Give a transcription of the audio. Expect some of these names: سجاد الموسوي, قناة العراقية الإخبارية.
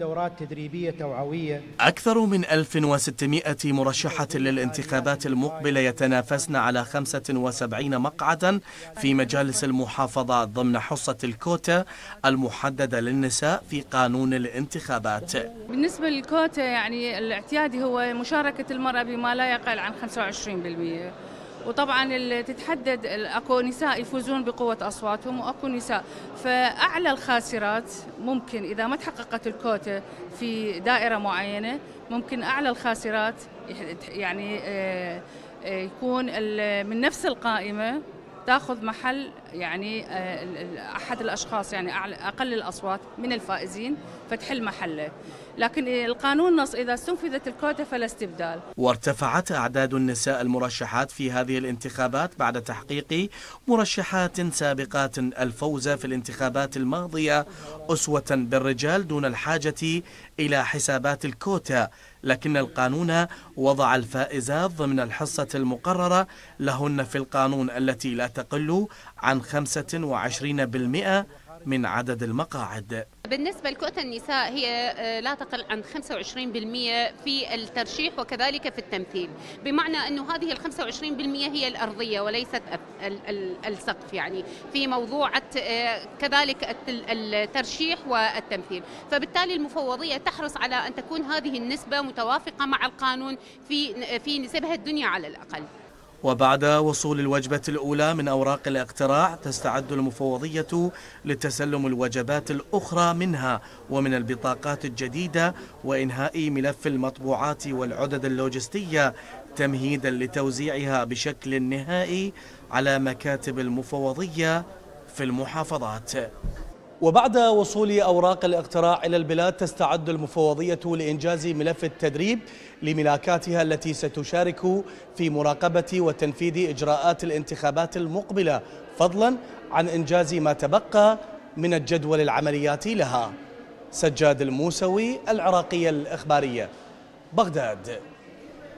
دورات تدريبية توعوية. أكثر من 1600 مرشحة للانتخابات المقبلة يتنافسن على 75 مقعدا في مجالس المحافظات ضمن حصة الكوتا المحددة للنساء في قانون الانتخابات. بالنسبة للكوتا يعني الاعتيادي هو مشاركة المرأة بما لا يقل عن 25%. وطبعا تتحدد اكو نساء يفوزون بقوه اصواتهم واكو نساء، فاعلى الخاسرات ممكن اذا ما تحققت الكوتا في دائره معينه ممكن اعلى الخاسرات يعني يكون من نفس القائمه تاخذ محل يعني احد الاشخاص يعني اقل الاصوات من الفائزين فتحل محله، لكن القانون نص اذا استنفذت الكوتا فلا استبدال. وارتفعت اعداد النساء المرشحات في هذه الانتخابات بعد تحقيق مرشحات سابقات الفوز في الانتخابات الماضيه اسوه بالرجال دون الحاجه الى حسابات الكوتا، لكن القانون وضع الفائزات ضمن الحصه المقرره لهن في القانون التي لا تقل عن 25% من عدد المقاعد. بالنسبة لكوتا النساء هي لا تقل عن 25% في الترشيح وكذلك في التمثيل، بمعنى أنه هذه ال 25% هي الأرضية وليست السقف يعني في موضوع كذلك الترشيح والتمثيل، فبالتالي المفوضية تحرص على أن تكون هذه النسبة متوافقة مع القانون في نسبها الدنيا على الأقل. وبعد وصول الوجبة الأولى من أوراق الاقتراع تستعد المفوضية لتسلم الوجبات الأخرى منها ومن البطاقات الجديدة وإنهاء ملف المطبوعات والعدد اللوجستية تمهيدا لتوزيعها بشكل نهائي على مكاتب المفوضية في المحافظات. وبعد وصول أوراق الاقتراع إلى البلاد تستعد المفوضية لإنجاز ملف التدريب لملاكاتها التي ستشارك في مراقبة وتنفيذ إجراءات الانتخابات المقبلة، فضلا عن إنجاز ما تبقى من الجدول العملياتي لها. سجاد الموسوي، العراقية الإخبارية، بغداد.